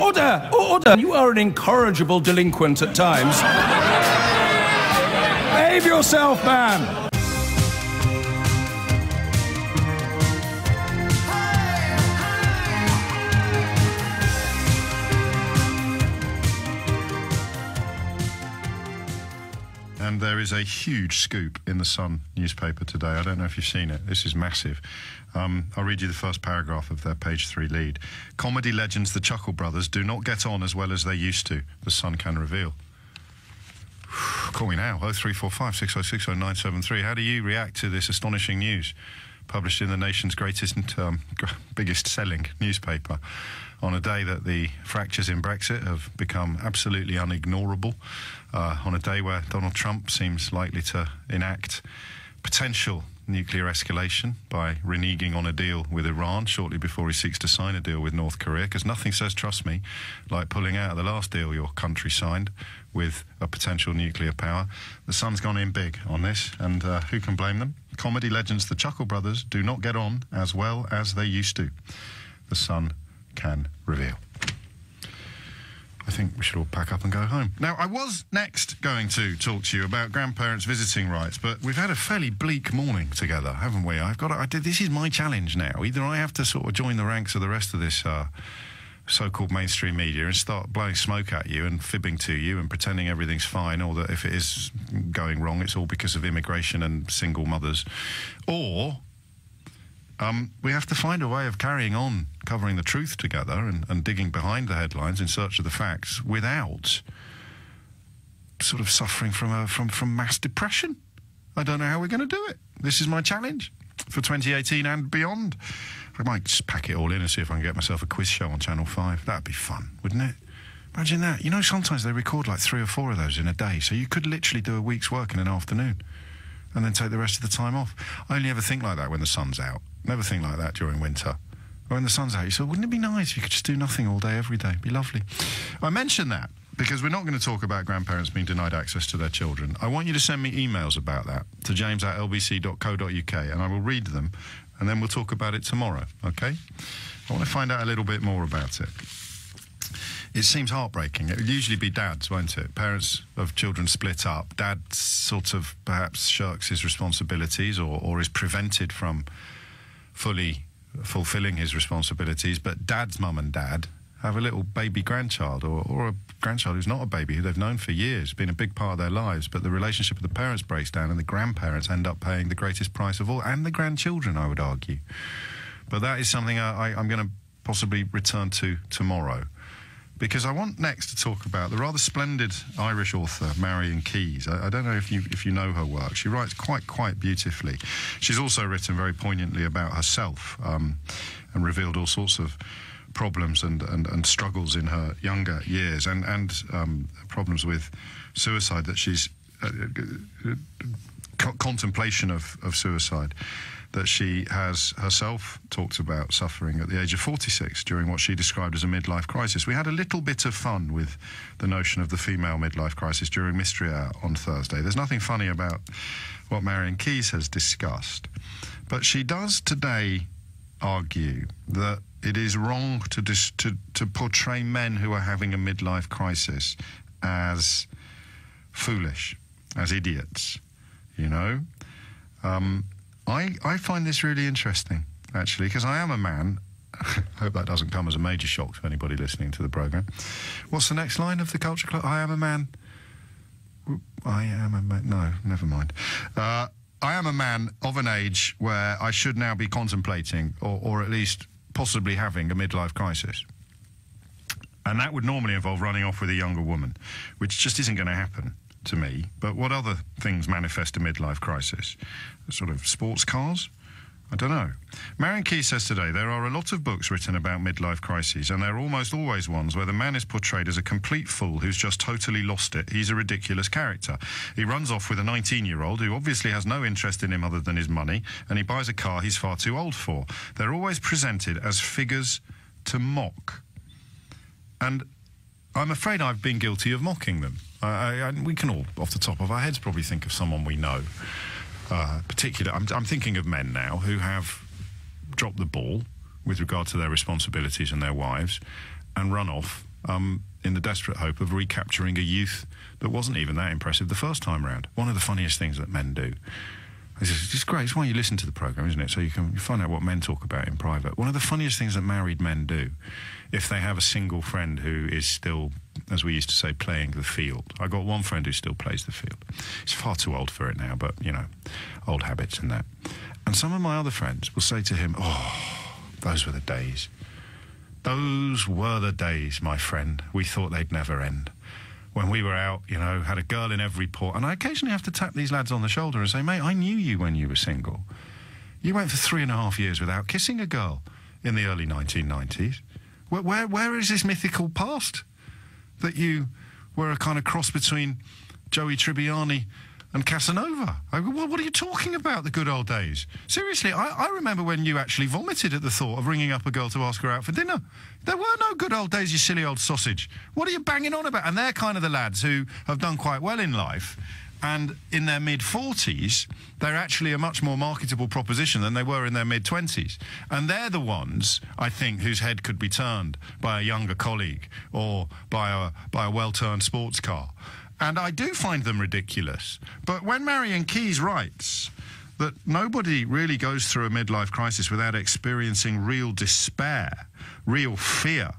Order! Order! You are an incorrigible delinquent at times. Behave yourself, man! And there is a huge scoop in the Sun newspaper today. I don't know if you've seen it. This is massive. I'll read you the first paragraph of their page 3 lead. Comedy legends the Chuckle Brothers do not get on as well as they used to, the Sun can reveal. Call me now, 0345 606 0973. How do you react to this astonishing news? Published in the nation's biggest selling newspaper on a day that the fractures in Brexit have become absolutely unignorable, on a day where Donald Trump seems likely to enact potential nuclear escalation by reneging on a deal with Iran shortly before he seeks to sign a deal with North Korea, because nothing says, trust me, like pulling out of the last deal your country signed with a potential nuclear power. The Sun's gone in big on this, and who can blame them? Comedy legends the Chuckle Brothers do not get on as well as they used to, the Sun can reveal. I think we should all pack up and go home. Now, I was next going to talk to you about grandparents' visiting rights, but we've had a fairly bleak morning together, haven't we? This is my challenge now. Either I have to sort of join the ranks of the rest of this so-called mainstream media and start blowing smoke at you and fibbing to you and pretending everything's fine, or that if it is going wrong, it's all because of immigration and single mothers, or we have to find a way of carrying on covering the truth together and digging behind the headlines in search of the facts without sort of suffering from mass depression. I don't know how we're going to do it. This is my challenge for 2018 and beyond. I might just pack it all in and see if I can get myself a quiz show on Channel 5. That'd be fun, wouldn't it? Imagine that. You know, sometimes they record like 3 or 4 of those in a day, so you could literally do a week's work in an afternoon and then take the rest of the time off. I only ever think like that when the sun's out. Never think like that during winter. When the sun's out, you say, wouldn't it be nice if you could just do nothing all day, every day? It'd be lovely. I mention that because we're not going to talk about grandparents being denied access to their children. I want you to send me emails about that to james@lbc.co.uk, and I will read them, and then we'll talk about it tomorrow, OK? I want to find out a little bit more about it. It seems heartbreaking. It would usually be dads, won't it? Parents of children split up. Dad sort of perhaps shirks his responsibilities or is prevented from fully fulfilling his responsibilities, but dad's mum and dad have a little baby grandchild or a grandchild who's not a baby, who they've known for years, been a big part of their lives, but the relationship of the parents breaks down and the grandparents end up paying the greatest price of all, and the grandchildren, I would argue. But that is something I'm going to possibly return to tomorrow, because I want next to talk about the rather splendid Irish author Marian Keyes. I don't know if you know her work. She writes quite beautifully. She's also written very poignantly about herself and revealed all sorts of problems and struggles in her younger years and problems with suicide that she's contemplation of suicide that she has herself talked about suffering at the age of 46 during what she described as a midlife crisis. We had a little bit of fun with the notion of the female midlife crisis during Mystery Hour on Thursday. There's nothing funny about what Marian Keyes has discussed, but she does today argue that it is wrong to portray men who are having a midlife crisis as foolish, as idiots, you know? I find this really interesting, actually, because I am a man. I hope that doesn't come as a major shock to anybody listening to the programme. What's the next line of the Culture Club? I am a man. I am a man. No, never mind. I am a man of an age where I should now be contemplating, or at least possibly having, a midlife crisis. And that would normally involve running off with a younger woman, which just isn't going to happen to me. But what other things manifest a midlife crisis? Sort of sports cars? I don't know. Marian Keyes says today, there are a lot of books written about midlife crises, and they're almost always ones where the man is portrayed as a complete fool who's just totally lost it. He's a ridiculous character. He runs off with a 19-year-old who obviously has no interest in him other than his money, and he buys a car he's far too old for. They're always presented as figures to mock. And I'm afraid I've been guilty of mocking them. We can all, off the top of our heads, probably think of someone we know. I'm thinking of men now who have dropped the ball with regard to their responsibilities and their wives and runoff in the desperate hope of recapturing a youth that wasn't even that impressive the first time round. One of the funniest things that men do. It's great. It's why you listen to the programme, isn't it? So you find out what men talk about in private. One of the funniest things that married men do, if they have a single friend who is still, as we used to say, playing the field. I got one friend who still plays the field. He's far too old for it now, but, you know, old habits and that. And some of my other friends will say to him, "Oh, those were the days. Those were the days, my friend. We thought they'd never end. When we were out, you know, had a girl in every port." And I occasionally have to tap these lads on the shoulder and say, "Mate, I knew you when you were single. You went for 3.5 years without kissing a girl in the early 1990s. Where is this mythical past that you were a kind of cross between Joey Tribbiani and Casanova? What are you talking about, the good old days? Seriously, I remember when you actually vomited at the thought of ringing up a girl to ask her out for dinner. There were no good old days, you silly old sausage. What are you banging on about?" And they're kind of the lads who have done quite well in life, and in their mid-40s, they're actually a much more marketable proposition than they were in their mid-20s. And they're the ones, I think, whose head could be turned by a younger colleague or by a well-turned sports car. And I do find them ridiculous. But when Marian Keyes writes that nobody really goes through a midlife crisis without experiencing real despair, real fear,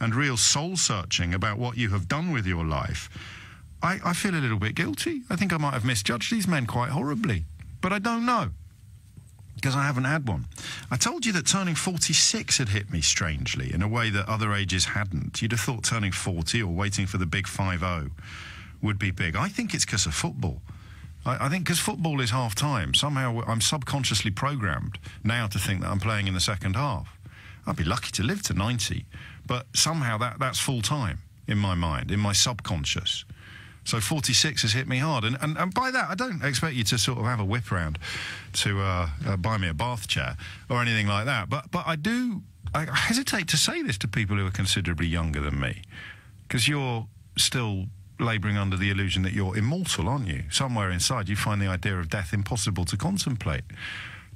and real soul-searching about what you have done with your life, I feel a little bit guilty. I think I might have misjudged these men quite horribly. But I don't know, because I haven't had one. I told you that turning 46 had hit me strangely, in a way that other ages hadn't. You'd have thought turning 40 or waiting for the big 5-0 would be big. I think it's because of football. I think because football is half-time, somehow I'm subconsciously programmed now to think that I'm playing in the second half. I'd be lucky to live to 90, but somehow that's full-time in my mind, in my subconscious. So 46 has hit me hard, and by that I don't expect you to sort of have a whip round to buy me a bath chair or anything like that, but I do... I hesitate to say this to people who are considerably younger than me, because you're still labouring under the illusion that you're immortal, aren't you? Somewhere inside you find the idea of death impossible to contemplate.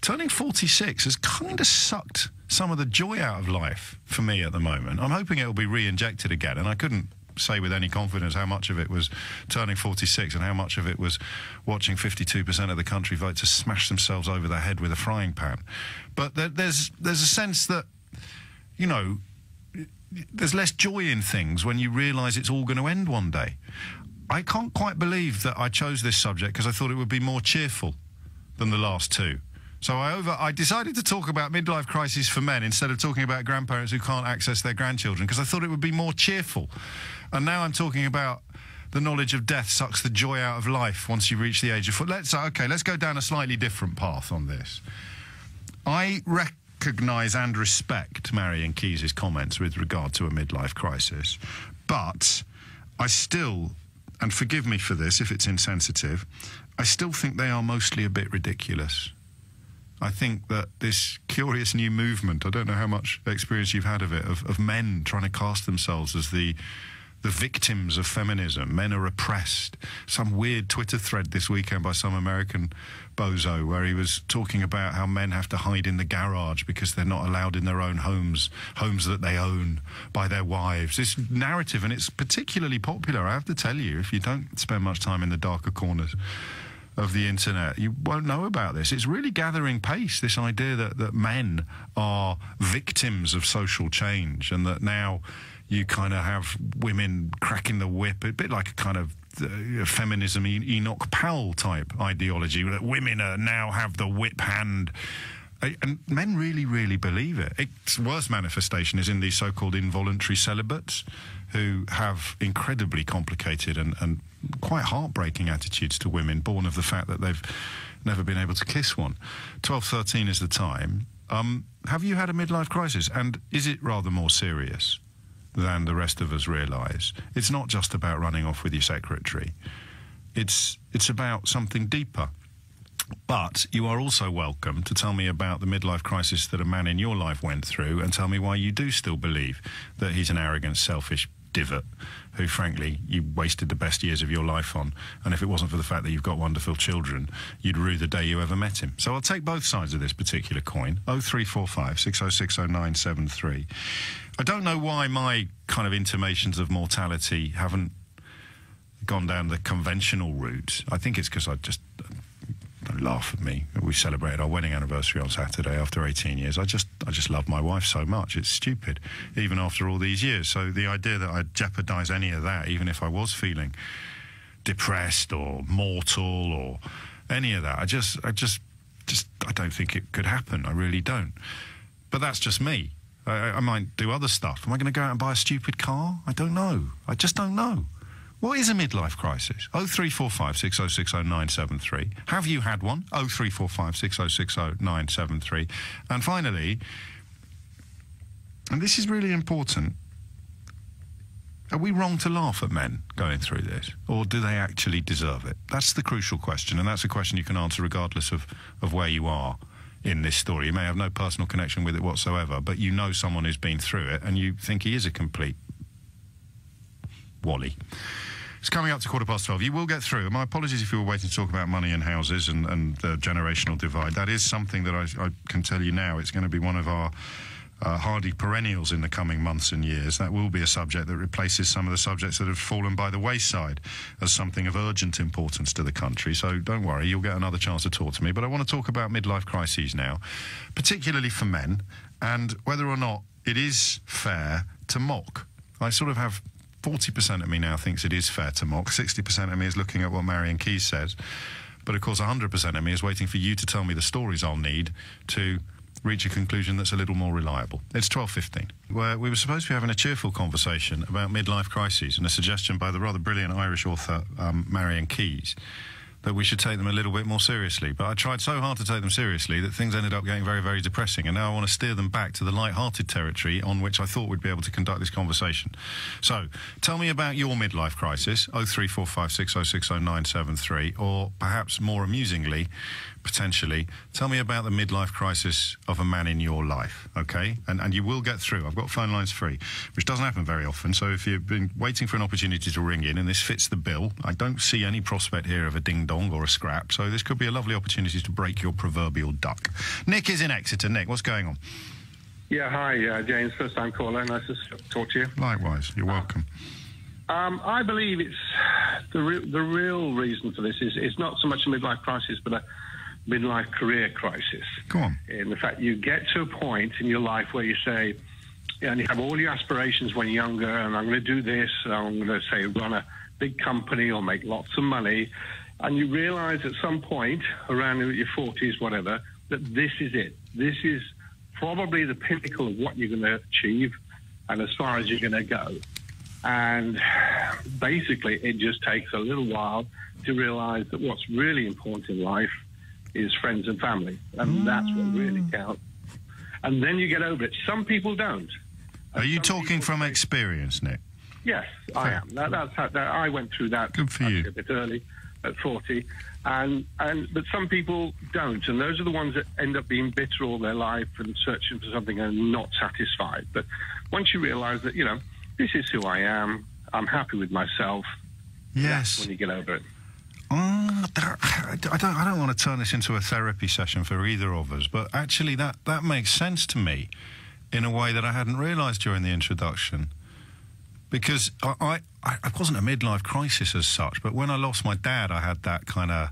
Turning 46 has kind of sucked some of the joy out of life for me at the moment. I'm hoping it'll be re-injected again, and I couldn't say with any confidence how much of it was turning 46 and how much of it was watching 52% of the country vote to smash themselves over the head with a frying pan. But there's a sense that, you know, there's less joy in things when you realise it's all going to end one day. I can't quite believe that I chose this subject because I thought it would be more cheerful than the last two. So I decided to talk about midlife crises for men instead of talking about grandparents who can't access their grandchildren, because I thought it would be more cheerful. And now I'm talking about the knowledge of death sucks the joy out of life once you reach the age of... Let's go down a slightly different path on this. I recognise and respect Marian Keyes' comments with regard to a midlife crisis, but I still, and forgive me for this if it's insensitive, I still think they are mostly a bit ridiculous. I think that this curious new movement, I don't know how much experience you've had of it, of men trying to cast themselves as the victims of feminism. Men are oppressed. Some weird Twitter thread this weekend by some American bozo where he was talking about how men have to hide in the garage because they're not allowed in their own homes, homes that they own, by their wives. This narrative, and it's particularly popular, I have to tell you, if you don't spend much time in the darker corners of the internet, you won't know about this. It's really gathering pace, this idea that men are victims of social change, and that now you kind of have women cracking the whip, a bit like a kind of feminism Enoch Powell type ideology, that women are now have the whip hand. And men really, really believe it. Its worst manifestation is in these so-called involuntary celibates, who have incredibly complicated and quite heartbreaking attitudes to women, born of the fact that they've never been able to kiss one. 12, 13 is the time. Have you had a midlife crisis? And is it rather more serious than the rest of us realise? It's not just about running off with your secretary. It's about something deeper. But you are also welcome to tell me about the midlife crisis that a man in your life went through, and tell me why you do still believe that he's an arrogant, selfish divot who, frankly, you wasted the best years of your life on. And if it wasn't for the fact that you've got wonderful children, you'd rue the day you ever met him. So I'll take both sides of this particular coin. 0345 606 0973. I don't know why my kind of intimations of mortality haven't gone down the conventional route. I think it's because I just... Don't laugh at me. We celebrated our wedding anniversary on Saturday after 18 years. I just love my wife so much. It's stupid, even after all these years. So the idea that I'd jeopardise any of that, even if I was feeling depressed or mortal or any of that, I don't think it could happen. I really don't. But that's just me. I might do other stuff. Am I going to go out and buy a stupid car? I don't know. I just don't know. What is a midlife crisis? 0345 606 0973. Have you had one? 0345 606 0973. And finally, and this is really important, are we wrong to laugh at men going through this? Or do they actually deserve it? That's the crucial question, and that's a question you can answer regardless of where you are in this story. You may have no personal connection with it whatsoever, but you know someone who's been through it, and you think he is a complete Wally. It's coming up to 12:15. You will get through. My apologies if you were waiting to talk about money and houses and the generational divide. That is something that I can tell you now. It's going to be one of our hardy perennials in the coming months and years. That will be a subject that replaces some of the subjects that have fallen by the wayside as something of urgent importance to the country. So don't worry, you'll get another chance to talk to me. But I want to talk about midlife crises now, particularly for men, and whether or not it is fair to mock. I sort of have... 40% of me now thinks it is fair to mock. 60% of me is looking at what Marian Keyes says. But, of course, 100% of me is waiting for you to tell me the stories I'll need to reach a conclusion that's a little more reliable. It's 12:15. We were supposed to be having a cheerful conversation about midlife crises and a suggestion by the rather brilliant Irish author Marian Keyes that we should take them a little bit more seriously. But I tried so hard to take them seriously that things ended up getting very, very depressing, and now I want to steer them back to the light-hearted territory on which I thought we'd be able to conduct this conversation. So, tell me about your midlife crisis, 0345 606 0973, or perhaps more amusingly, potentially, tell me about the midlife crisis of a man in your life, OK? And you will get through. I've got phone lines free, which doesn't happen very often, so if you've been waiting for an opportunity to ring in, and this fits the bill, I don't see any prospect here of a ding-dong or a scrap, so this could be a lovely opportunity to break your proverbial duck. Nick is in Exeter. Nick, what's going on? Yeah, hi, James. First time caller. Nice to talk to you. Likewise. You're welcome. I believe it's the real reason for this is it's not so much a midlife crisis, but a midlife career crisis. Go on. In the fact you get to a point in your life where you say, and you have all your aspirations when you're younger, and I'm going to do this, and I'm going to, say, run a big company or make lots of money. And you realise at some point, around your 40s, whatever, that this is it. This is probably the pinnacle of what you're going to achieve and as far as you're going to go. And basically, it just takes a little while to realise that what's really important in life is friends and family. And that's what really counts. And then you get over it. Some people don't. Are you talking from experience, Nick? Yes, I am. I went through that Good for you. A bit early. At 40, but some people don't, and those are the ones that end up being bitter all their life and searching for something and not satisfied. But once you realise that, you know, this is who I am, I'm happy with myself. Yes. That's when you get over it. I don't want to turn this into a therapy session for either of us, but actually that makes sense to me in a way that I hadn't realised during the introduction. Because I wasn't a midlife crisis as such, but when I lost my dad, I had that kind of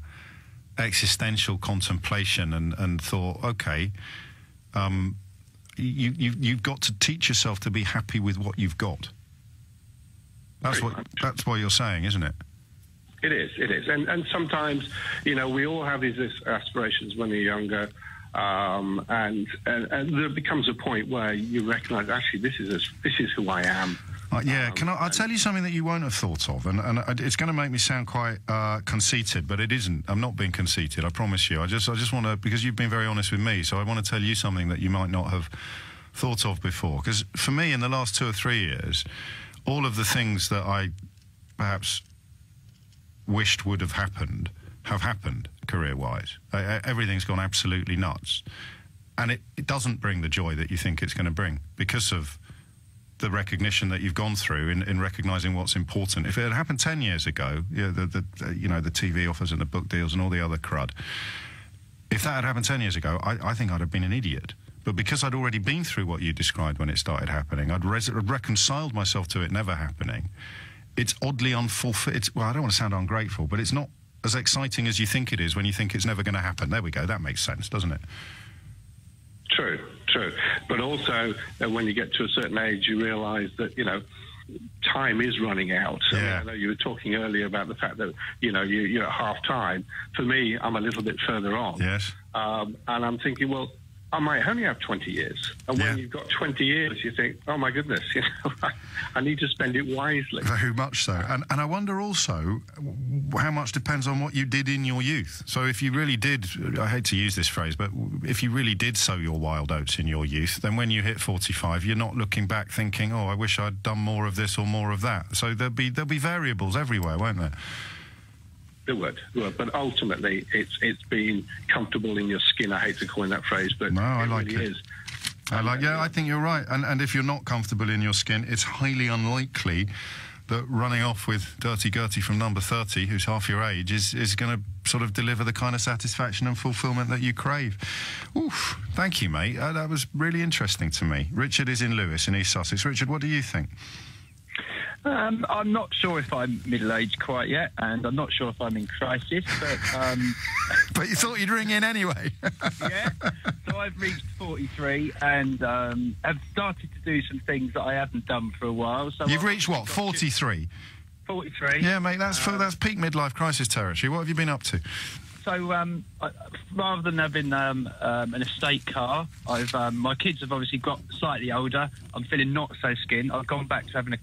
existential contemplation and thought, OK, you've got to teach yourself to be happy with what you've got. That's what you're saying, isn't it? It is, it is. And sometimes, you know, we all have these aspirations when we're younger, and there becomes a point where you recognise, actually, this is who I am. Yeah, can I'll tell you something that you won't have thought of, and it's going to make me sound quite conceited, but it isn't. I'm not being conceited, I promise you. I just want to, because you've been very honest with me, so I want to tell you something that you might not have thought of before. Because for me, in the last 2 or 3 years, all of the things that I perhaps wished would have happened have happened career-wise. Everything's gone absolutely nuts, and it doesn't bring the joy that you think it's going to bring because of the recognition that you've gone through in recognising what's important. If it had happened 10 years ago, you know, the TV offers and the book deals and all the other crud, if that had happened 10 years ago, I think I'd have been an idiot. But because I'd already been through what you described when it started happening, I'd reconciled myself to it never happening. It's oddly unfulfilling. Well, I don't want to sound ungrateful, but it's not as exciting as you think it is when you think it's never going to happen. There we go. That makes sense, doesn't it? True, true. But also, when you get to a certain age, you realise that, you know, time is running out. Yeah. I mean, I know you were talking earlier about the fact that, you know, you're at half time. For me, I'm a little bit further on. Yes. And I'm thinking, well, I might only have 20 years. And when you've got 20 years, you think, oh, my goodness, you know, I need to spend it wisely. Very much so. And I wonder also how much depends on what you did in your youth. So if you really did, I hate to use this phrase, but if you really did sow your wild oats in your youth, then when you hit 45, you're not looking back thinking, oh, I wish I'd done more of this or more of that. So there'll be variables everywhere, won't there? It would, but ultimately it's being comfortable in your skin. I hate to coin that phrase, but no, I like it. Really is. I think you're right. And if you're not comfortable in your skin, it's highly unlikely that running off with Dirty Gertie from number 30, who's half your age, is going to sort of deliver the kind of satisfaction and fulfilment that you crave. Oof, thank you, mate. That was really interesting to me. Richard is in Lewis in East Sussex. Richard, what do you think? I'm not sure if I'm middle-aged quite yet, and I'm not sure if I'm in crisis, but... but you thought you'd ring in anyway. Yeah, so I've reached 43 and have started to do some things that I haven't done for a while. So you've reached what, 43? 43. Yeah, mate, that's peak midlife crisis territory. What have you been up to? So rather than having an estate car, I've my kids have obviously got slightly older. I'm feeling not so skin. I've gone back to having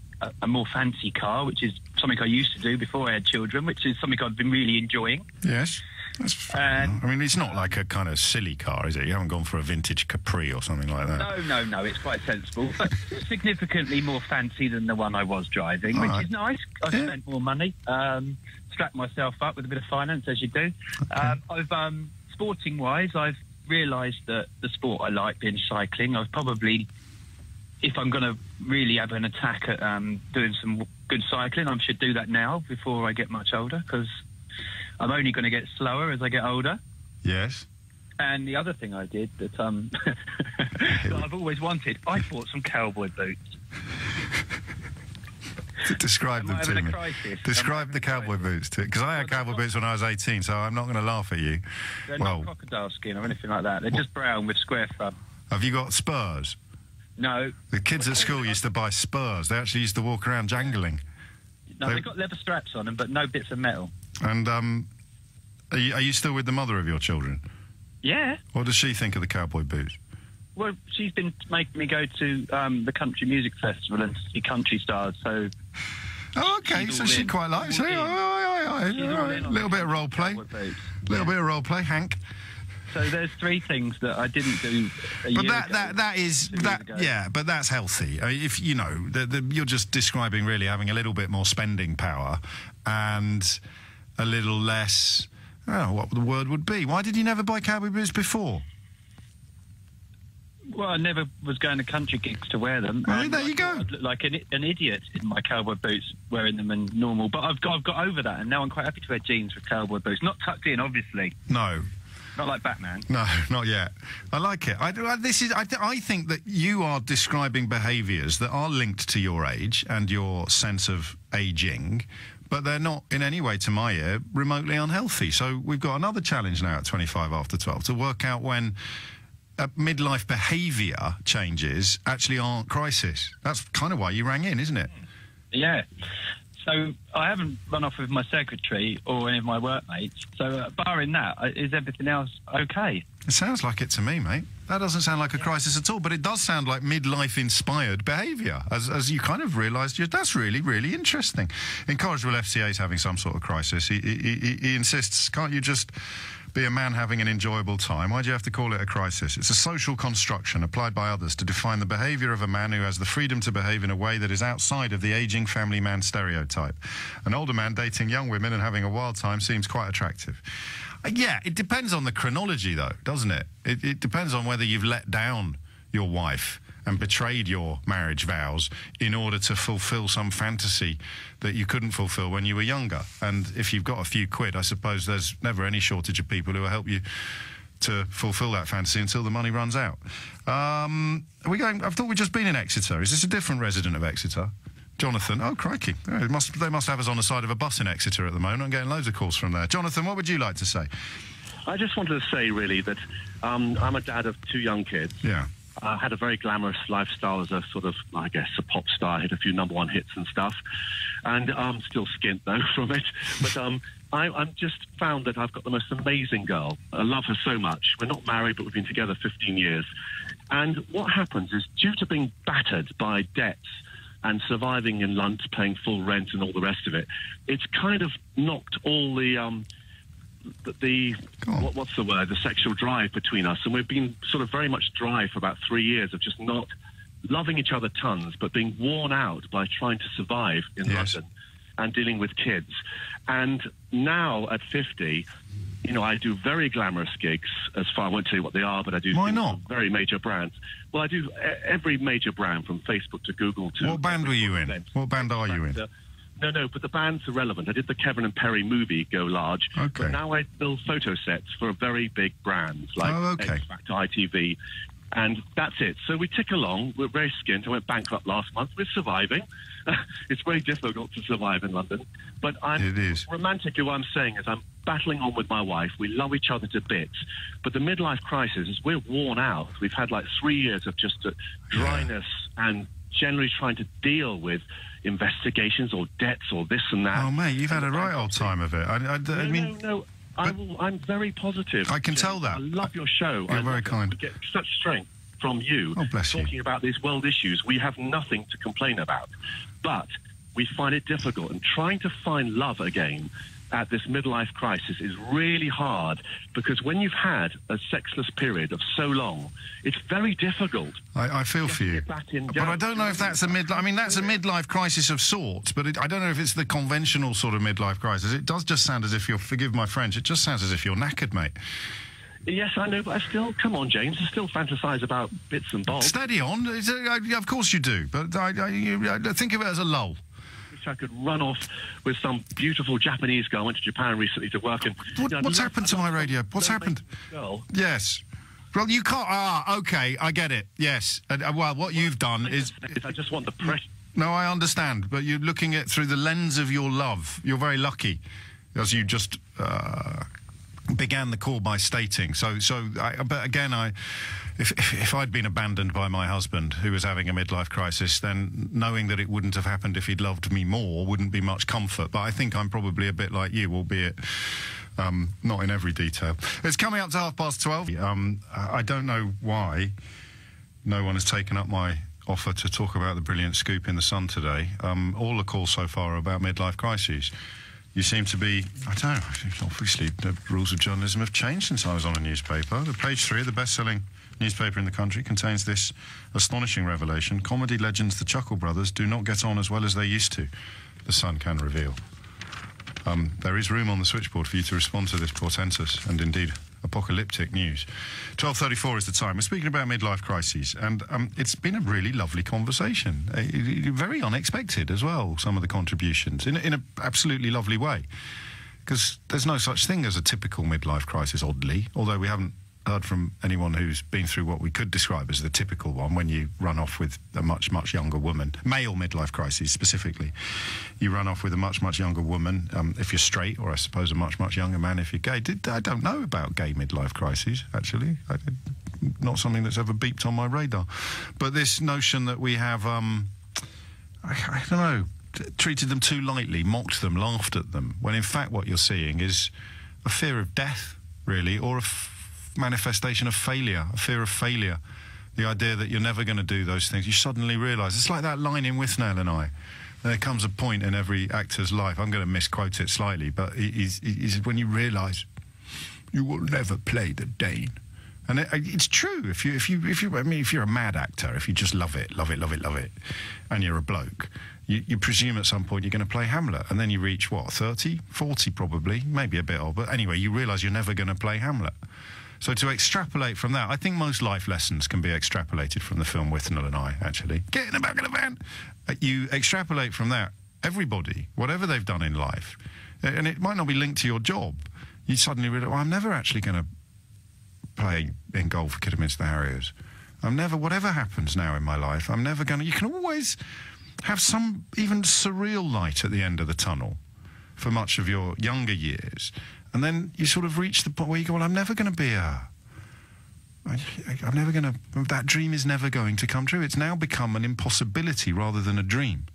a more fancy car, which is something I used to do before I had children, which is something I've been really enjoying. Yes, that's fine. I mean, it's not like a kind of silly car, is it? You haven't gone for a vintage Capri or something like that. No, it's quite sensible, but significantly more fancy than the one I was driving, which is nice. I spent more money, strapped myself up with a bit of finance, as you do. Okay. Sporting-wise, I've realised that the sport I like being cycling. I've probably... if I'm going to really have an attack at doing some good cycling, I should do that now before I get much older, because I'm only going to get slower as I get older. Yes. And the other thing I did that, that I've always wanted, I bought some cowboy boots. Describe them to me. Describe the cowboy boots to me. Because I had cowboy boots when I was 18, so I'm not going to laugh at you. They're not crocodile skin or anything like that. They're just brown with square thumb. Have you got spurs? No. The kids at school used to buy spurs. They actually used to walk around jangling. No, they've got leather straps on them, but no bits of metal. And are you still with the mother of your children? Yeah. What does she think of the cowboy boots? Well, she's been making me go to the Country Music Festival and see country stars, so... Oh, okay, so she quite likes it. A little bit of role play. Hank. So there's three things that I didn't do a year ago. But but that's healthy. I mean, if you know, you're just describing really having a little bit more spending power and a little less. I don't know what the word would be. Why did you never buy cowboy boots before? Well, I never was going to country gigs to wear them. Well, there you go. I'd look like an idiot in my cowboy boots, wearing them and normal. But I've got over that, and now I'm quite happy to wear jeans with cowboy boots, not tucked in, obviously. No. Not like Batman. No, not yet. I like it. I think that you are describing behaviours that are linked to your age and your sense of ageing, but they're not in any way, to my ear, remotely unhealthy. So we've got another challenge now at 25 after 12 to work out when midlife behaviour changes actually aren't crisis. That's kind of why you rang in, isn't it? Yeah. So I haven't run off with my secretary or any of my workmates. So barring that, is everything else okay? It sounds like it to me, mate. That doesn't sound like a crisis at all, but it does sound like midlife-inspired behaviour, as you kind of realised. That's really, really interesting. Incorrigible FCA is having some sort of crisis. He insists, can't you just be a man having an enjoyable time? Why do you have to call it a crisis? It's a social construction applied by others to define the behaviour of a man who has the freedom to behave in a way that is outside of the ageing family man stereotype. An older man dating young women and having a wild time seems quite attractive. Yeah, it depends on the chronology, though, doesn't it? It depends on whether you've let down your wife and betrayed your marriage vows in order to fulfill some fantasy that you couldn't fulfill when you were younger. And if you've got a few quid, I suppose there's never any shortage of people who will help you to fulfill that fantasy until the money runs out. Are we going? I thought we'd just been in Exeter. Is this a different resident of Exeter? Jonathan, oh crikey, they must have us on the side of a bus in Exeter at the moment. I'm getting loads of calls from there. Jonathan, what would you like to say? I just wanted to say, really, that I'm a dad of two young kids. Yeah. I had a very glamorous lifestyle as a sort of, I guess, a pop star. I hit a few number one hits and stuff. And I'm still skint, though, from it. But I've just found that I've got the most amazing girl. I love her so much. We're not married, but we've been together 15 years. And what happens is, due to being battered by debts, and surviving in London, paying full rent and all the rest of it, it's kind of knocked all the what's the word, the sexual drive between us. And we've been sort of very much dry for about 3 years of just not loving each other tons, but being worn out by trying to survive in London and dealing with kids. And now at 50... you know, I do very glamorous gigs, as far, I won't tell you what they are, but I do very major brands. Well, I do every major brand, from Facebook to Google to... What band were you in? What band are you in? No, but the band's irrelevant. I did the Kevin and Perry movie Go Large, but now I build photo sets for very big brands, like X Factor, ITV, and that's it. So we tick along, we're very skint, I went bankrupt last month, we're surviving. It's very difficult to survive in London, but romantically what I'm saying is I'm battling on with my wife. We love each other to bits, but the midlife crisis is we're worn out. We've had like 3 years of just dryness and generally trying to deal with investigations or debts or this and that. Oh, mate, you've had a right old time of it. I mean, no. I'm very positive. I can tell that. I love your show. You're very kind. Get such strength from you talking about these world issues. We have nothing to complain about, but we find it difficult. And trying to find love again at this midlife crisis is really hard, because when you've had a sexless period of so long, it's very difficult. I feel for you. But I don't know if that's a midlife... I mean, that's a midlife crisis of sorts, but I don't know if it's the conventional sort of midlife crisis. It does just sound as if you're... Forgive my French, it just sounds as if you're knackered, mate. Yes, I know, but I still... Come on, James, I still fantasise about bits and bobs. Steady on. Of course you do, but I think of it as a lull. I could run off with some beautiful Japanese girl. I went to Japan recently to work. And what's happened to my radio? What's happened? Yes. Well, you can't... Ah, OK, I get it. Yes. Well, what you've done is... I just want the press... No, I understand, but you're looking at through the lens of your love. You're very lucky, as you just began the call by stating. But again, If I'd been abandoned by my husband, who was having a midlife crisis, then knowing that it wouldn't have happened if he'd loved me more wouldn't be much comfort. But I think I'm probably a bit like you, albeit not in every detail. It's coming up to 12:30. I don't know why no one has taken up my offer to talk about the brilliant scoop in The Sun today. All the calls so far are about midlife crises. You seem to be... I don't know, obviously the rules of journalism have changed since I was on a newspaper. The page 3 of the best-selling newspaper in the country contains this astonishing revelation. Comedy legends the Chuckle Brothers do not get on as well as they used to, The Sun can reveal. There is room on the switchboard for you to respond to this portentous and indeed apocalyptic news. 12:34 is the time. We're speaking about midlife crises, and it's been a really lovely conversation. Very unexpected as well, some of the contributions, in an absolutely lovely way, because there's no such thing as a typical midlife crisis, oddly, although we haven't heard from anyone who's been through what we could describe as the typical one, when you run off with a much, much younger woman. Male midlife crises, specifically. You run off with a much, much younger woman, if you're straight, or I suppose a much, much younger man if you're gay. I don't know about gay midlife crises, actually. Not something that's ever beeped on my radar. But this notion that we have, I don't know, treated them too lightly, mocked them, laughed at them, when in fact what you're seeing is a fear of death, really, or a manifestation of failure, a fear of failure, the idea that you're never going to do those things. You suddenly realise, it's like that line in Withnail and I. There comes a point in every actor's life, I'm going to misquote it slightly, but it is when you realise you will never play the Dane. And it's true. If you're a mad actor, if you just love it, and you're a bloke, you presume at some point you're going to play Hamlet, and then you reach, what, 30, 40 probably, maybe a bit older, but anyway, you realise you're never going to play Hamlet. So to extrapolate from that, I think most life lessons can be extrapolated from the film Withnail and I, actually. Get in the back of the van! You extrapolate from that, everybody, whatever they've done in life, and it might not be linked to your job, you suddenly realise, well, I'm never actually going to play in goal for Kidderminster Harriers. I'm never, whatever happens now in my life, I'm never going to... You can always have some even surreal light at the end of the tunnel for much of your younger years. And then you sort of reach the point where you go, well, I'm never going to be a... I'm never going to... That dream is never going to come true. It's now become an impossibility rather than a dream.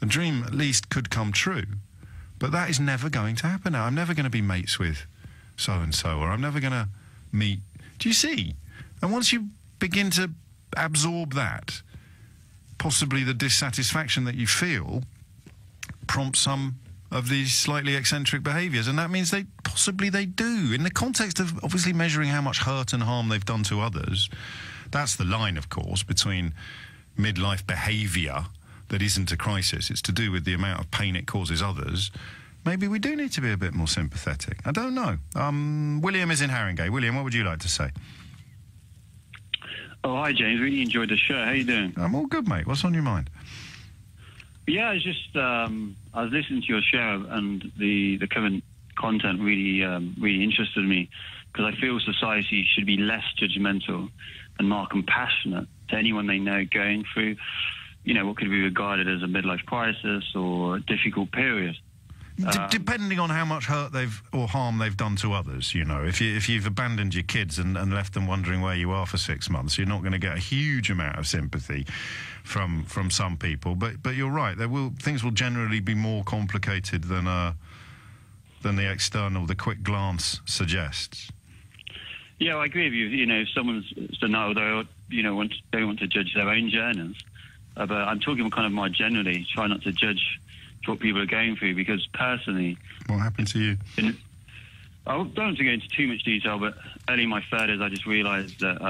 A dream, at least, could come true. But that is never going to happen now. I'm never going to be mates with so-and-so, or I'm never going to meet... Do you see? And once you begin to absorb that, possibly the dissatisfaction that you feel prompts some of these slightly eccentric behaviours, and that means they possibly they do. In the context of obviously measuring how much hurt and harm they've done to others, that's the line, of course, between midlife behaviour that isn't a crisis. It's to do with the amount of pain it causes others. Maybe we do need to be a bit more sympathetic. I don't know. William is in Haringey. William, what would you like to say? Oh, hi, James. Really enjoyed the show. How you doing? I'm all good, mate. What's on your mind? Yeah, it's just I was listening to your show, and the current content really interested me, because I feel society should be less judgmental and more compassionate to anyone they know going through, you know, what could be regarded as a midlife crisis or a difficult period. Depending on how much hurt they've or harm they've done to others, you know. If you've abandoned your kids and left them wondering where you are for 6 months, you're not going to get a huge amount of sympathy from some people. But you're right. Things will generally be more complicated than the external, the quick glance suggests. Yeah, I agree with you. You know, if someone's denial, they don't want to judge their own journeys. But I'm talking kind of more generally. Try not to judge what people are going through, because personally... What happened to you? I don't want to go into too much detail, but early in my 30s, I just realised that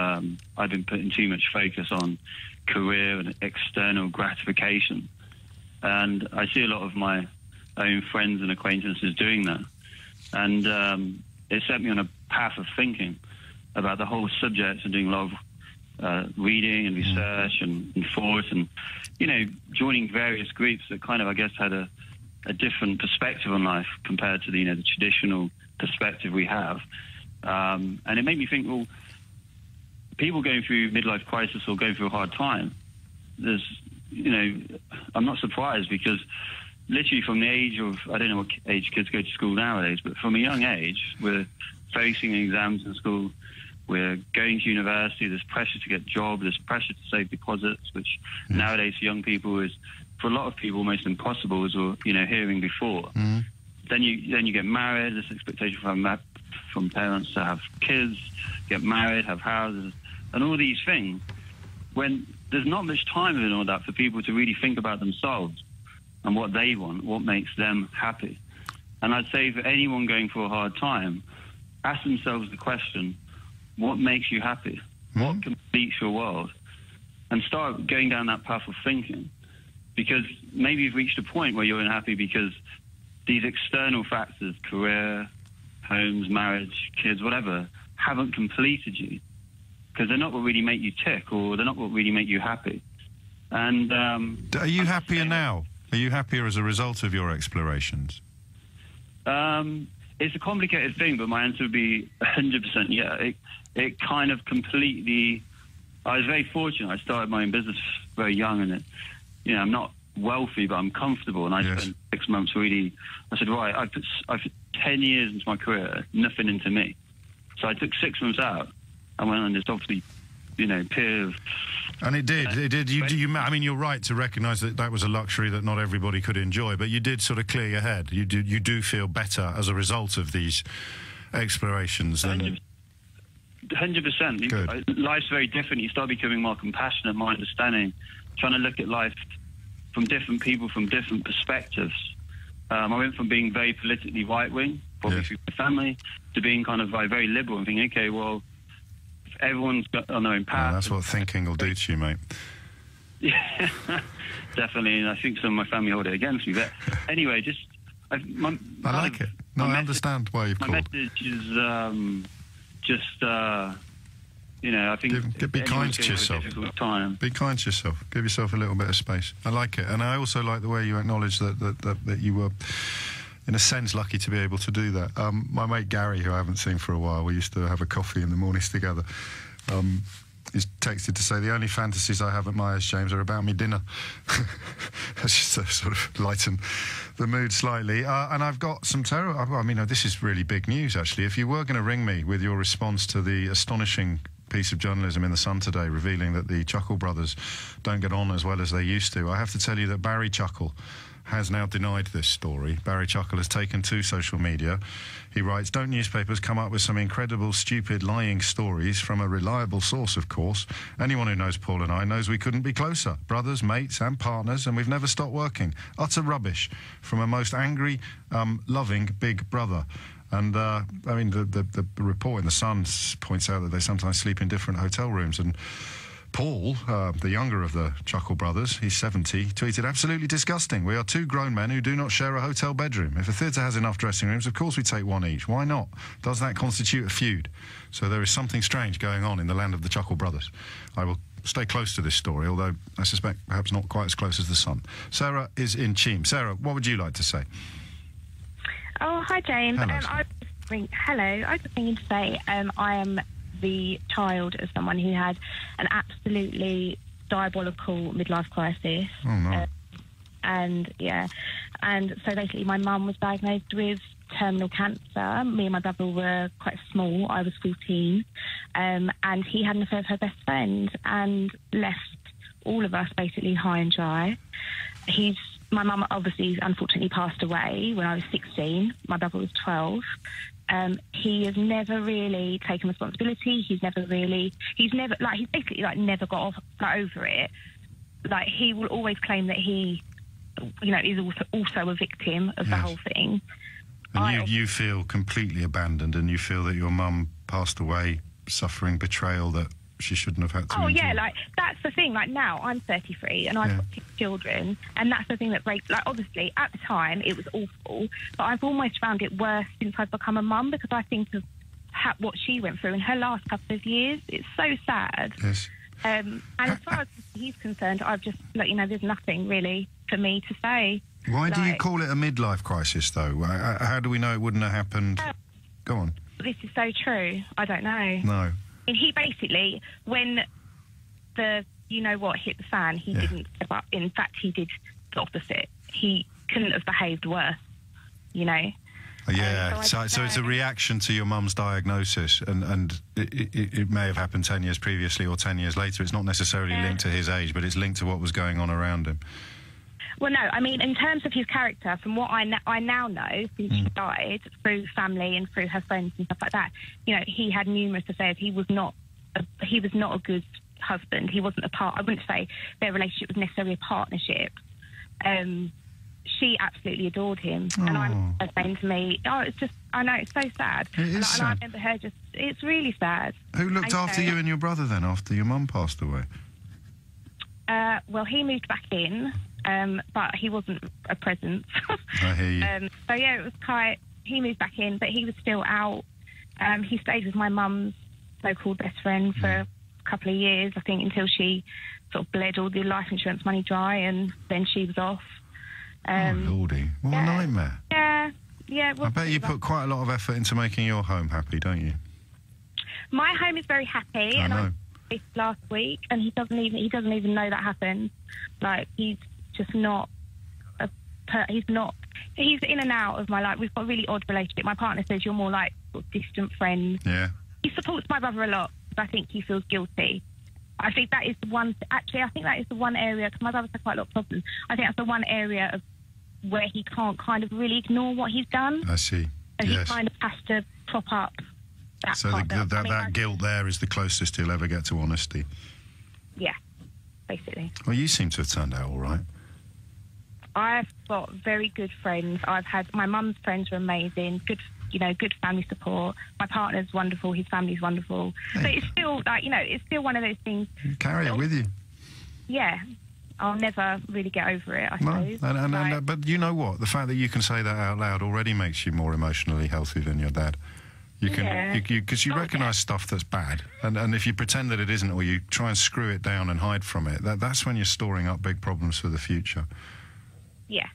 I've been putting too much focus on career and external gratification. And I see a lot of my own friends and acquaintances doing that. And it set me on a path of thinking about the whole subject and doing a lot of reading and research and thought, and, you know, joining various groups that kind of, I guess, had a different perspective on life compared to the, you know, the traditional perspective we have. And it made me think, well, people going through midlife crisis or going through a hard time, there's, you know, I'm not surprised, because literally from the age of, I don't know what age kids go to school nowadays, but from a young age, we're facing exams in school. We're going to university, there's pressure to get a job, there's pressure to save deposits, which nowadays for young people is, for a lot of people, almost impossible, as we're, you know, hearing before. Then you get married, there's expectation from parents to have kids, get married, have houses, and all these things. When there's not much time in all that for people to really think about themselves and what they want, what makes them happy. And I'd say for anyone going through a hard time, ask themselves the question, what makes you happy? What completes your world? And start going down that path of thinking, because maybe you've reached a point where you're unhappy because these external factors, career, homes, marriage, kids, whatever, haven't completed you, because they're not what really make you tick, or they're not what really make you happy. And are you happier now? Are you happier as a result of your explorations? It's a complicated thing, but my answer would be 100% yeah. It kind of completely... I was very fortunate. I started my own business very young, and, you know, I'm not wealthy, but I'm comfortable. And I spent 6 months really... I said, right, I've put 10 years into my career, nothing into me. So I took 6 months out and went on this, obviously, you know, period of... And it did. It did. I mean, you're right to recognise that that was a luxury that not everybody could enjoy, but you did sort of clear your head. You do feel better as a result of these explorations than... 100%. Life's very different. You start becoming more compassionate, more understanding, trying to look at life from different people, from different perspectives. I went from being very politically right-wing, probably through my family, to being kind of like very liberal and thinking, okay, well, everyone's got on their own path. Yeah, that's what thinking will do to you, mate. Yeah, definitely. And I think some of my family hold it against me. But anyway, I like it. No, I understand why you've called. My message is... just, you know, I think... Be kind to yourself. Time. Be kind to yourself. Give yourself a little bit of space. I like it. And I also like the way you acknowledge that you were, in a sense, lucky to be able to do that. My mate Gary, who I haven't seen for a while, we used to have a coffee in the mornings together, is texted to say, the only fantasies I have at my age, James, are about me dinner. That's just to sort of lighten the mood slightly. And I've got some I mean, this is really big news, actually. If you were going to ring me with your response to the astonishing piece of journalism in The Sun today revealing that the Chuckle brothers don't get on as well as they used to, I have to tell you that Barry Chuckle has now denied this story. Barry Chuckle has taken to social media. He writes, don't newspapers come up with some incredible, stupid, lying stories from a reliable source, of course. Anyone who knows Paul and I knows we couldn't be closer. Brothers, mates and partners, and we've never stopped working. Utter rubbish from a most angry, loving big brother. And, I mean, the report in The Sun points out that they sometimes sleep in different hotel rooms, and Paul, the younger of the Chuckle brothers, he's 70, tweeted, absolutely disgusting. We are two grown men who do not share a hotel bedroom. If a theatre has enough dressing rooms, of course we take one each. Why not? Does that constitute a feud? So there is something strange going on in the land of the Chuckle brothers. I will stay close to this story, although I suspect perhaps not quite as close as The Sun. Sarah is in Cheam. Sarah, what would you like to say? Oh, hi, James. Hello. I was thinking to say I am the child of someone who had an absolutely diabolical midlife crisis. Oh, no. And so basically my mum was diagnosed with terminal cancer. Me and my brother were quite small. I was 14. And he had an affair with her best friend and left all of us basically high and dry. My mum obviously unfortunately passed away when I was 16. My brother was 12. He has never really taken responsibility. He's basically never got over it. Like, he will always claim that he, you know, is also a victim of the whole thing. And you feel completely abandoned, and you feel that your mum passed away suffering betrayal that she shouldn't have had to. Oh, yeah, that's the thing. Now I'm 33 and I've got 6 children, and that's the thing that breaks... obviously, at the time, it was awful, but I've almost found it worse since I've become a mum, because I think of what she went through in her last couple of years. It's so sad. Yes. And as far as he's concerned, I've just... there's nothing, really, for me to say. Why do you call it a midlife crisis, though? How do we know it wouldn't have happened? Go on. This is so true. I don't know. No. And he basically, when the you-know-what hit the fan, he didn't step up. In fact, he did the opposite. He couldn't have behaved worse, Yeah, so it's a reaction to your mum's diagnosis, and it may have happened 10 years previously or 10 years later. It's not necessarily linked to his age, but it's linked to what was going on around him. Well, no, I mean, in terms of his character, from what I now know, since she died, through family and through her friends and stuff like that, he had numerous affairs. He was not a good husband. He wasn't a part... I wouldn't say their relationship was necessarily a partnership. She absolutely adored him. Oh. And I'm saying to me, I know, it's so sad. It is sad. And I remember her just... It's really sad. Who looked after you and your brother, then, after your mum passed away? Well, he moved back in... but he wasn't a presence. I hear you. So, yeah, it was quite... He moved back in, but he was still out. He stayed with my mum's so-called best friend for a couple of years, I think, until she sort of bled all the life insurance money dry, and then she was off. Oh, Lordy. What a nightmare. Yeah, yeah. I bet you put quite a lot of effort into making your home happy, don't you? My home is very happy. I know. And I was last week, and he doesn't even know that happened. He's just not a he's in and out of my life. We've got a really odd relationship. My partner says you're more like sort of distant friends. Yeah, he supports my brother a lot, but I think he feels guilty. I think that is the one... actually, I think that is the one area, because my brother's had quite a lot of problems, I think that's the one area of where he can't kind of really ignore what he's done. I see. So yes, he kind of has to prop up that. So that guilt there is the closest he'll ever get to honesty. Yeah, basically. Well, you seem to have turned out all right. I've got very good friends. My mum's friends are amazing. Good family support. My partner's wonderful. His family's wonderful. But it's still it's still one of those things. You carry it with you. Yeah, I'll never really get over it, I suppose. But you know what? The fact that you can say that out loud already makes you more emotionally healthy than your dad. You can, because you recognise stuff that's bad, and if you pretend that it isn't, or you try and screw it down and hide from it, that's when you're storing up big problems for the future. Yeah.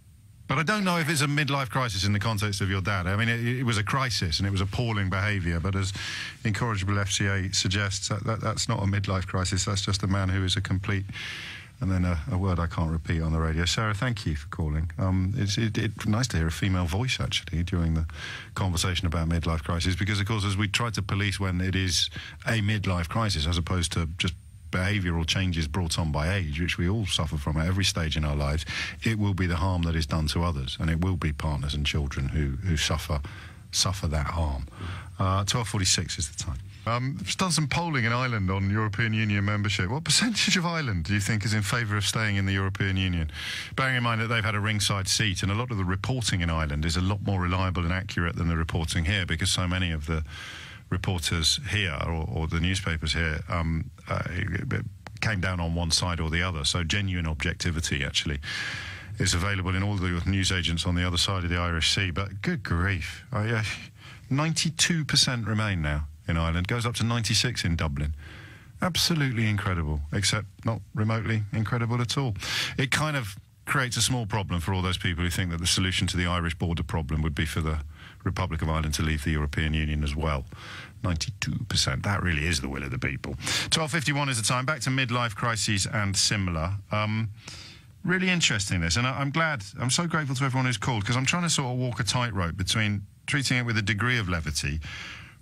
But I don't know if it's a midlife crisis in the context of your dad. I mean, it was a crisis and it was appalling behaviour, but as Incorrigible FCA suggests, that's not a midlife crisis, that's just a man who is a complete... and then a word I can't repeat on the radio. Sarah, thank you for calling. It's nice to hear a female voice, actually, during the conversation about midlife crisis, because, of course, as we try to police when it is a midlife crisis as opposed to just behavioural changes brought on by age, which we all suffer from at every stage in our lives, it will be the harm that is done to others, and it will be partners and children who suffer that harm. 12:46 is the time. I've done some polling in Ireland on European Union membership. What percentage of Ireland do you think is in favour of staying in the European Union? Bearing in mind that they've had a ringside seat, and a lot of the reporting in Ireland is a lot more reliable and accurate than the reporting here, because so many of the reporters here, or the newspapers here, came down on one side or the other. So genuine objectivity, actually, is available in all the news agents on the other side of the Irish Sea. But good grief, 92% remain now in Ireland, goes up to 96 in Dublin. Absolutely incredible, except not remotely incredible at all. It kind of creates a small problem for all those people who think that the solution to the Irish border problem would be for the Republic of Ireland to leave the European Union as well. 92%. That really is the will of the people. 12:51 is the time. Back to midlife crises and similar. Really interesting, this, and I'm so grateful to everyone who's called, because I'm trying to sort of walk a tightrope between treating it with a degree of levity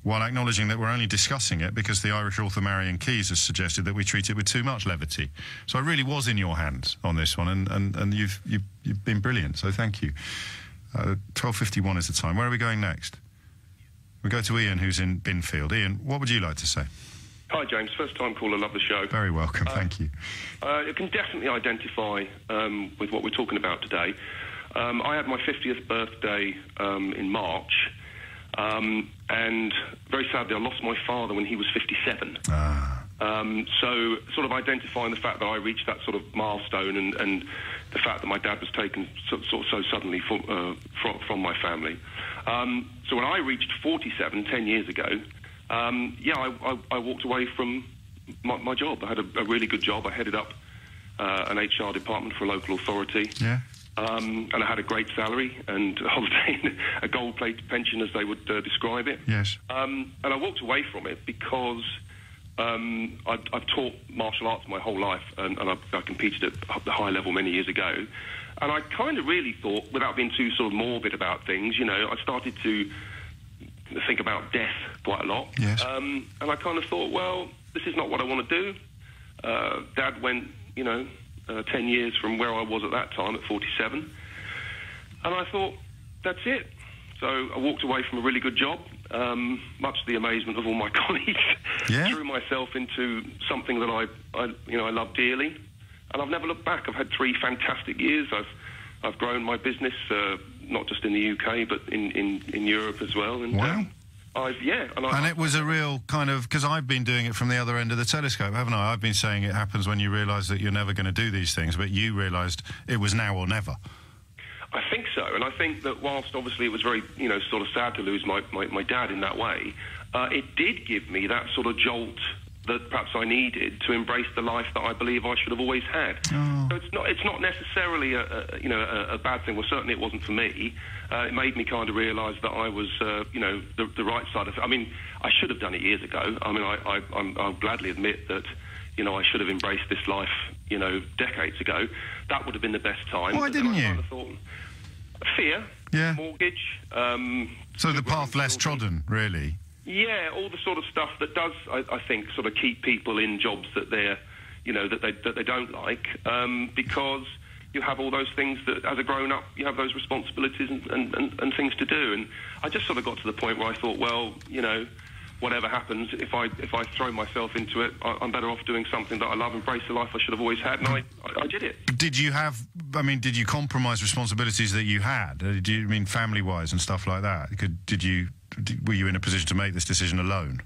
while acknowledging that we're only discussing it because the Irish author Marian Keyes has suggested that we treat it with too much levity. So I really was in your hands on this one, and you've been brilliant, so thank you. 12:51 is the time. Where are we going next? We go to Ian, who's in Binfield. Ian, what would you like to say? Hi, James. First time caller. Love the show. Very welcome. Thank you. I can definitely identify with what we're talking about today. I had my 50th birthday in March, and very sadly I lost my father when he was 57. So sort of identifying the fact that I reached that sort of milestone, and the fact that my dad was taken so suddenly from my family. So when I reached 47 10 years ago, I walked away from my job. I had a really good job. I headed up an HR department for a local authority. Yeah. And I had a great salary and a holiday, a gold-plated pension, as they would describe it. Yes. And I walked away from it because I've taught martial arts my whole life, and I competed at the high level many years ago. And I kind of really thought, without being too sort of morbid about things, you know, I started to think about death quite a lot. Yes. And I kind of thought, well, this is not what I want to do. Dad went, you know... 10 years from where I was at that time, at 47. And I thought, that's it. So I walked away from a really good job, much to the amazement of all my colleagues. Yeah. Threw myself into something that I love dearly. And I've never looked back. I've had 3 fantastic years. I've grown my business, not just in the UK, but in Europe as well. And, wow. And it was a real kind of... because I've been doing it from the other end of the telescope, haven't I? I've been saying it happens when you realise that you're never going to do these things, but you realised it was now or never. I think so, and I think that whilst obviously it was very, you know, sort of sad to lose my dad in that way, it did give me that sort of jolt that perhaps I needed to embrace the life that I believe I should have always had. Oh. So it's not necessarily a bad thing. Well, certainly it wasn't for me. It made me kind of realise that I was, the right side of it. I mean, I should have done it years ago. I mean, I'll gladly admit that, you know, I should have embraced this life, you know, decades ago. That would have been the best time. Why didn't you? Kind of thought, fear, yeah. Mortgage. So the path less trodden, really. Yeah, all the sort of stuff that does, I think, sort of keep people in jobs that they're, you know, that they don't like, because you have all those things that, as a grown-up, you have those responsibilities and things to do. And I just sort of got to the point where I thought, well, you know, whatever happens, if I throw myself into it, I'm better off doing something that I love, embrace the life I should have always had, and I did it. Did you compromise responsibilities that you had? Do you mean family-wise and stuff like that? Were you in a position to make this decision alone?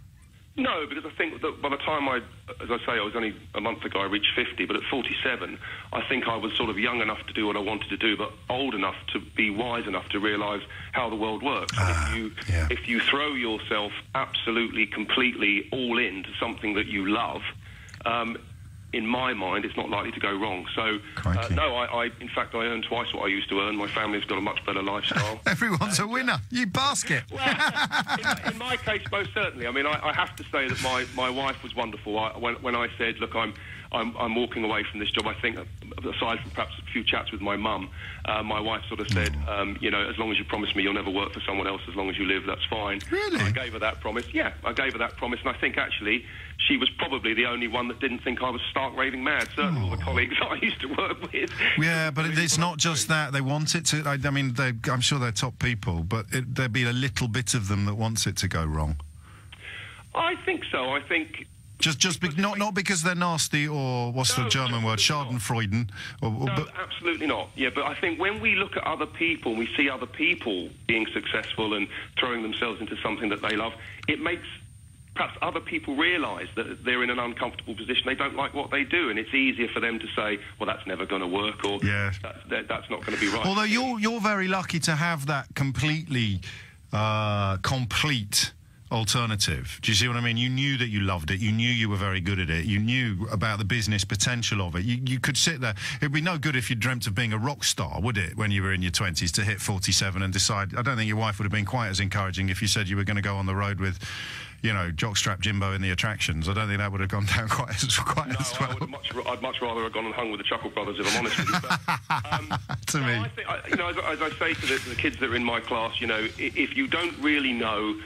No, because I think that by the time I was only a month ago, I reached 50, but at 47, I think I was sort of young enough to do what I wanted to do, but old enough to be wise enough to realise how the world works. If you throw yourself absolutely, completely, all into something that you love, in my mind, it's not likely to go wrong. So, in fact, I earn twice what I used to earn. My family's got a much better lifestyle. Everyone's a winner. You basket. Well, in my case, most certainly. I mean, I have to say that my wife was wonderful. When I said, look, I'm walking away from this job, I think, aside from perhaps a few chats with my mum, my wife sort of said, you know, as long as you promise me you'll never work for someone else, as long as you live, that's fine. Really? And I gave her that promise. Yeah, I gave her that promise. And I think, actually, she was probably the only one that didn't think I was stark raving mad, certainly all the colleagues I used to work with. Yeah, but it's not just that. They want it to... I mean, I'm sure they're top people, but there'd be a little bit of them that wants it to go wrong. I think so. I think... Not because they're nasty or what's the German word, Schadenfreude. No, absolutely not. Yeah, but I think when we look at other people, we see other people being successful and throwing themselves into something that they love, it makes perhaps other people realise that they're in an uncomfortable position. They don't like what they do, and it's easier for them to say, well, that's never going to work, or that's not going to be right. Although you're very lucky to have that completely complete... alternative. Do you see what I mean? You knew that you loved it. You knew you were very good at it. You knew about the business potential of it. You could sit there. It'd be no good if you dreamt of being a rock star, would it, when you were in your 20s, to hit 47 and decide... I don't think your wife would have been quite as encouraging if you said you were going to go on the road with, you know, Jockstrap Jimbo in the attractions. I don't think that would have gone down quite as well. I'd much rather have gone and hung with the Chuckle Brothers, if I'm honest with you. But, to me. I think, you know, as I say to the kids that are in my class, you know, if you don't really know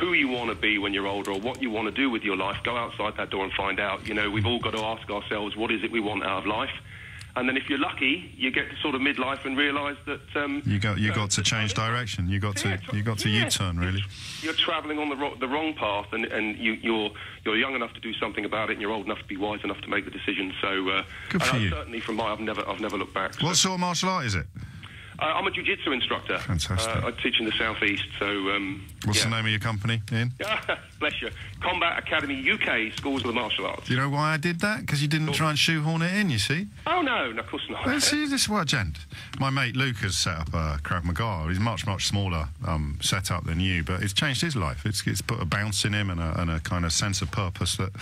who you want to be when you're older or what you want to do with your life, go outside that door and find out. You know, we've all got to ask ourselves, what is it we want out of life? And then if you're lucky, you get to sort of midlife and realise that... you got to change direction. You got to U-turn, really. You're travelling on the wrong path, and you're young enough to do something about it, and you're old enough to be wise enough to make the decision. So good for you. Certainly from my... I've never looked back. So. What sort of martial art is it? I'm a jiu-jitsu instructor. Fantastic. I teach in the southeast, so... What's the name of your company, Ian? Bless you. Combat Academy UK Schools of the Martial Arts. Do you know why I did that? Because you didn't try and shoehorn it in, you see? Oh, no, of course not. Well, see, this is what a gent. My mate Luke has set up Krav Maga. He's much, much smaller set-up than you, but it's changed his life. It's put a bounce in him and a kind of sense of purpose that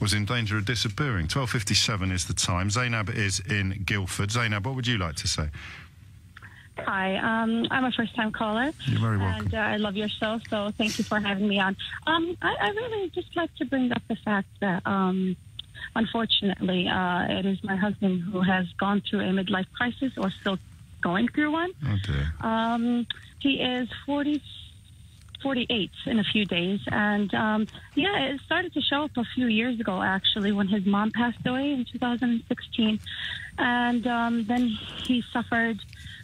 was in danger of disappearing. 12:57 is the time. Zainab is in Guildford. Zainab, what would you like to say? Hi, I'm a first-time caller. You're very welcome. And I love your show, so thank you for having me on. I really just like to bring up the fact that, unfortunately, it is my husband who has gone through a midlife crisis or still going through one. Okay. He is 48 in a few days, and, it started to show up a few years ago, actually, when his mom passed away in 2016. And then he suffered...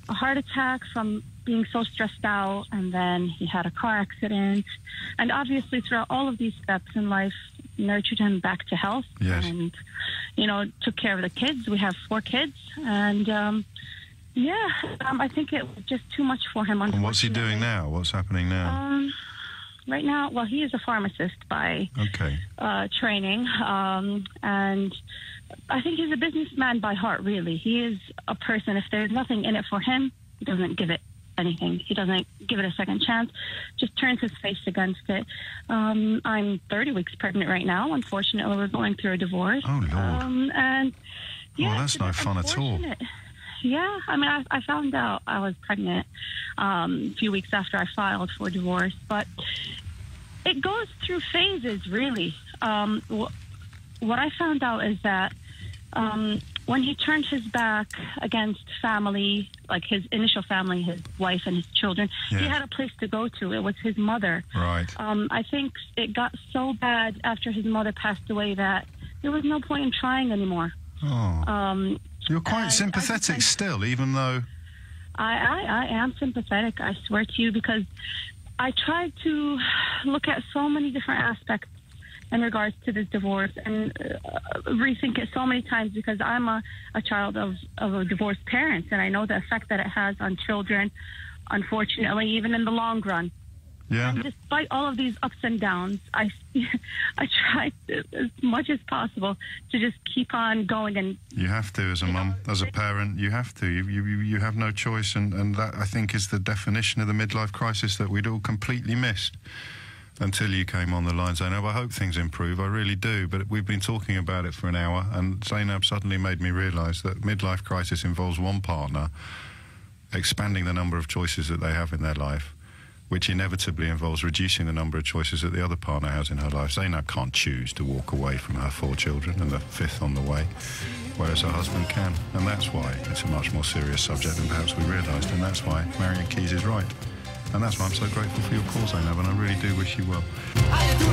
a heart attack from being so stressed out, and then he had a car accident. And obviously, throughout all of these steps in life, nurtured him back to health. Yes. And, you know, took care of the kids. We have 4 kids. And, I think it was just too much for him. And what's he doing now? What's happening now? Right now, well, he is a pharmacist by training. And... I think he's a businessman by heart, really. He is a person, if there's nothing in it for him, he doesn't give it anything. He doesn't give it a second chance, just turns his face against it. I'm 30 weeks pregnant right now. Unfortunately, we're going through a divorce. Oh, Lord. Well, that's no fun at all. Yeah, I mean, I found out I was pregnant a few weeks after I filed for divorce, but it goes through phases, really. What I found out is that when he turned his back against family, like his initial family, his wife and his children, he had a place to go to. It was his mother. Right. I think it got so bad after his mother passed away that there was no point in trying anymore. Oh. You're quite sympathetic still, even though... I am sympathetic, I swear to you, because I tried to look at so many different aspects in regards to this divorce and rethink it so many times, because I'm a child of a divorced parent, and I know the effect that it has on children, unfortunately, even in the long run. Yeah. And despite all of these ups and downs, I tried as much as possible to just keep on going. And you have to, as a mum, as a parent, you have to. You have no choice, and that, I think, is the definition of the midlife crisis that we'd all completely missed until you came on the line, Zainab. I hope things improve, I really do, but we've been talking about it for an hour, and Zainab suddenly made me realise that midlife crisis involves one partner expanding the number of choices that they have in their life, which inevitably involves reducing the number of choices that the other partner has in her life. Zainab can't choose to walk away from her 4 children and the 5th on the way, whereas her husband can. And that's why it's a much more serious subject than perhaps we realised, and that's why Marian Keyes is right. And that's why I'm so grateful for your call, Zainab, and I really do wish you well.